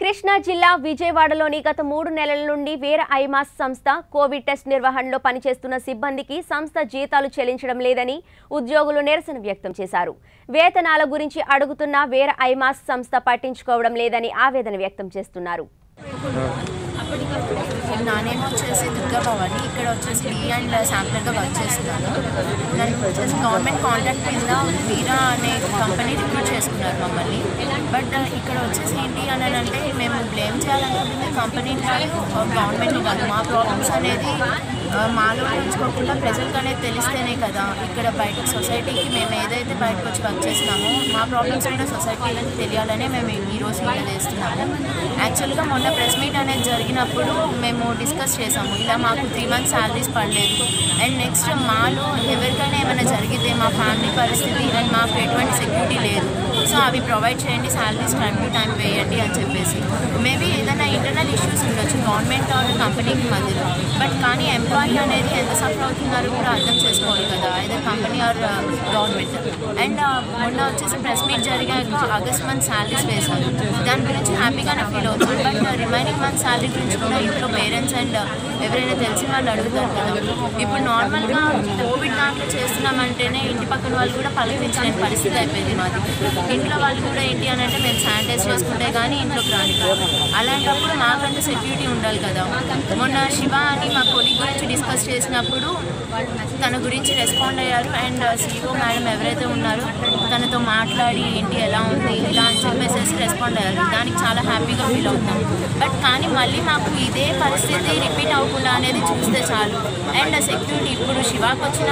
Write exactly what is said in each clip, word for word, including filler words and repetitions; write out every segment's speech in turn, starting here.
కృష్ణా జిల్లా విజయవాడలోని గత మూడు నెలల నుండి వేర ఐమాస్ సంస్థ కోవిడ్ టెస్ట్ నిర్వహణలో పనిచేస్తున్న సిబ్బందికి సంస్థ జీతాలు చెల్లించడం లేదని ఉద్యోగులు నిరసన వ్యక్తం చేశారు. వేతనాల గురించి అడుగుతున్న వేర ఐమాస్ సంస్థ పట్టించుకోవడం లేదని ఆవేదన వ్యక్తం చేస్తున్నారు. ना दुर्गा भवानी इकड़े बी अंड शांपल का वर्क गवर्नमेंट कॉन्ट्रैक्ट वीरा अने कंपनी रिक्रूट मम्मी बट इकड़े आने मैं blame chair company government problems अने प्रजलकने कदा इक बैठक सोसईटी की मेमेदे बैठक वर्कना प्रॉब्लम्स सोसईटी मैं एक्चुअल मैं प्रेस मीट अने जो మేము డిస్కస్ చేసాము. ఇలా మాకు త్రీ మంత్స్ సాలరీస్ పడలేదు అండ్ నెక్స్ట్ మాలో ఎవరికైనా ఏమైనా జరిగితే మా ఫ్యామిలీ పరిస్థితి అండ్ మాకు ఎటువంటి సెక్యూరిటీ లేదు. సో అవి ప్రొవైడ్ చేయండి, సాలరీస్ టైం టు టైం వేయండి అని చెప్పేసి మేబీ ఏదైనా ఇంటర్నల్ ఇష్యూస్ ఉండొచ్చు గవర్నమెంట్ ఆర్ కంపెనీకి మధ్యలో, బట్ కానీ ఎంప్లాయీ అనేది ఎంత సఫర్ అవుతున్నారో కూడా అర్థం చేసుకోవాలి కదా, ఏదో కంపెనీ ఆర్ గవర్నమెంట్. అండ్ మొన్న వచ్చేసి ప్రెస్ మీట్ జరిగాక ఆగస్ట్ మంత్ సాలరీస్ వేశారు, దాని గురించి హ్యాపీగానే ఫీల్ అవుతుంది. బట్ రిమైనింగ్ మంత్ సాలరీ గురించి కూడా ఇంట్లో పేరెంట్స్ అండ్ ఎవరైనా తెలిసిన వాళ్ళు అడుగుతారు కదా. ఇప్పుడు నార్మల్గా కోవిడ్ దాంట్లో చేస్తున్నామంటేనే ఇంటి పక్కన వాళ్ళు కూడా పలకరించలేని పరిస్థితి అయిపోయింది మాది. ఇంట్లో వాళ్ళు కూడా ఏంటి అని అంటే మేము శానిటైజ్ చేసుకుంటే కానీ ఇంట్లోకి రాని కాదు. అలాంటప్పుడు మాకంటే సెక్యూరిటీ ఉండాలి కదా. మొన్న శివ అని మా కొలీగ్ గురించి డిస్కస్ చేసినప్పుడు తన గురించి రెస్పాండ్ అయ్యారు అండ్ సిఇఓ మేడం ఎవరైతే ఉన్నారో తనతో మాట్లాడి ఏంటి ఎలా ఉంది ఇలా అని చెప్పేసి రెస్పాండ్ అయ్యారు. దానికి చాలా హ్యాపీగా ఫీల్ అవుతాం. బట్ కానీ మళ్ళీ మాకు ఇదే పరిస్థితి రిపీట్ అవ్వకుండా అనేది చూస్తే చాలు. అండ్ సెక్యూరిటీ ఇప్పుడు శివాకి వచ్చిన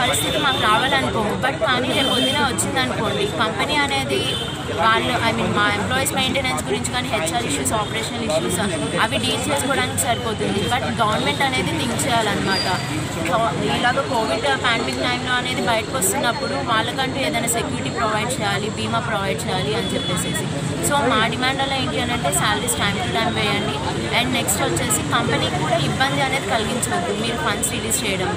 పరిస్థితి మాకు రావాలనుకోము, బట్ కానీ రేపు పొద్దున వచ్చిందనుకోండి కంపెనీ అనేది వాళ్ళు ఐ మీన్ మా ఎంప్లాయీస్ మెయింటెనెన్స్ గురించి కానీ హెచ్ఆర్ ఇష్యూస్ ఆపరేషనల్ ఇష్యూస్ అవి డీల్ చేసుకోవడానికి సరిపోతుంది. బట్ గవర్నమెంట్ అనేది థింక్ చేయాలన్నమాట. ఇలాగ కోవిడ్ పాండమిక్ టైంలో అనేది బయటకు వస్తున్నప్పుడు వాళ్ళకంటూ ఏదైనా సెక్యూరిటీ ప్రొవైడ్ చేయాలి, బీమా ప్రొవైడ్ చేయాలి అని చెప్పేసి. సో మా డిమాండ్ అలా ఏంటి అని అంటే శాలరీస్ టైం టు టైం వేయండి అండ్ నెక్స్ట్ వచ్చేసి కంపెనీకి కూడా ఇబ్బంది అనేది కలిగించవద్దు. మీరు ఫండ్స్ రిలీజ్ చేయడం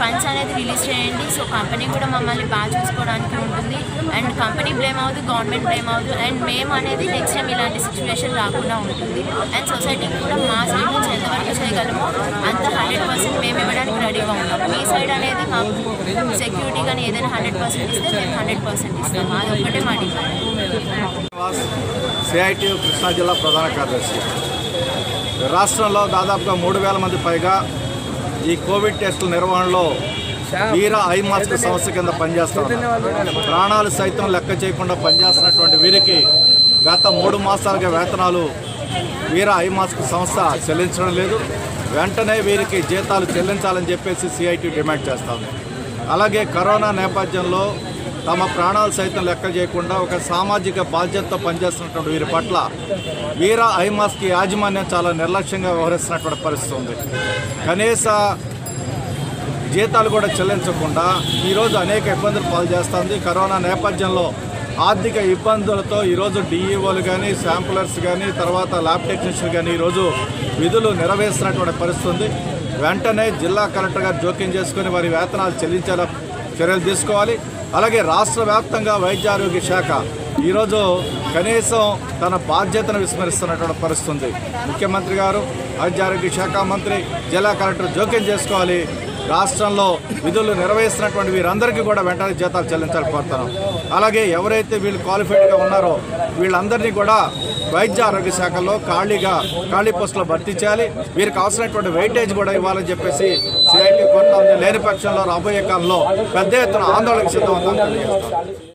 ఫండ్స్ అనేది రిలీజ్ చేయండి. సో కంపెనీ కూడా మమ్మల్ని బాగా చూసుకోవడానికి ఉంటుంది అండ్ కంపెనీ బ్లేమ్ అవ్వదు, గవర్నమెంట్ బ్లేమ్ అవ్వదు అండ్ మేము అనేది నెక్స్ట్ టైం ఇలాంటి సిచ్యువేషన్ రాకుండా ఉంటుంది. అండ్ సొసైటీకి కూడా మా సైడ్ నుంచి ఎంతవరకు చేయగలమో అంత హండ్రెడ్ పర్సెంట్ మేము ఇవ్వడానికి రెడీగా ఉన్నాం. మీ సైడ్ అనేది మాకు సెక్యూరిటీ కానీ ఏదైనా హండ్రెడ్ పర్సెంట్ ఇస్తే మేము హండ్రెడ్ పర్సెంట్ ఇస్తాం. అది ఒక్కటే మా డిమాండ్. కృష్ణా జిల్లా ప్రధాన కార్యదర్శి. రాష్ట్రంలో దాదాపుగా మూడు వేల మంది పైగా ఈ కోవిడ్ టెస్టుల నిర్వహణలో వీరా ఐమాస్క్ సంస్థ కింద పనిచేస్తున్నారు. ప్రాణాలు సైతం లెక్క చేయకుండా పనిచేస్తున్నటువంటి వీరికి గత మూడు మాసాలుగా వేతనాలు వీరా ఐమాస్క్ సంస్థ చెల్లించడం లేదు. వెంటనే వీరికి జీతాలు చెల్లించాలని చెప్పేసి సిఐటి డిమాండ్ చేస్తాము. అలాగే కరోనా నేపథ్యంలో తమ ప్రాణాలు సైతం లెక్క చేయకుండా ఒక సామాజిక బాధ్యతతో పనిచేస్తున్నటువంటి వీరి పట్ల వీరా ఐమాస్కి యాజమాన్యం చాలా నిర్లక్ష్యంగా వ్యవహరిస్తున్నటువంటి పరిస్థితి ఉంది. కనీస జీతాలు కూడా చెల్లించకుండా ఈరోజు అనేక ఇబ్బందులు పాల్చేస్తుంది. కరోనా నేపథ్యంలో ఆర్థిక ఇబ్బందులతో ఈరోజు డిఈఓలు కానీ శాంపులర్స్ కానీ తర్వాత ల్యాబ్ టెక్నీషియన్ కానీ ఈరోజు విధులు నెరవేర్చినటువంటి పరిస్థితి ఉంది. వెంటనే జిల్లా కలెక్టర్ గారు జోక్యం చేసుకుని వారి వేతనాలు చెల్లించేలా చర్యలు తీసుకోవాలి. అలాగే రాష్ట్ర వ్యాప్తంగా వైద్య ఆరోగ్య శాఖ ఈరోజు కనీసం తన బాధ్యతను విస్మరిస్తున్నటువంటి పరిస్థితి ఉంది. ముఖ్యమంత్రి గారు, వైద్య ఆరోగ్య శాఖ మంత్రి, జిల్లా కలెక్టర్ జోక్యం చేసుకోవాలి. రాష్ట్రంలో విధులు నిర్వహిస్తున్నటువంటి వీరందరికీ కూడా వెంటనే జీతాలు చెల్లించాలని కోరుతున్నాం. అలాగే ఎవరైతే వీళ్ళు క్వాలిఫైడ్గా ఉన్నారో వీళ్ళందరినీ కూడా వైద్య ఆరోగ్య శాఖలో ఖాళీగా ఖాళీ పోస్టులో భర్తీ చేయాలి. వీరికి అవసరమైనటువంటి వెయిటేజ్ కూడా ఇవ్వాలని చెప్పేసి సిఐటి కోరుతాం. లేని పక్షంలో రాబోయే కాలంలో పెద్ద ఎత్తున ఆందోళనకు సిద్ధమవుతాం.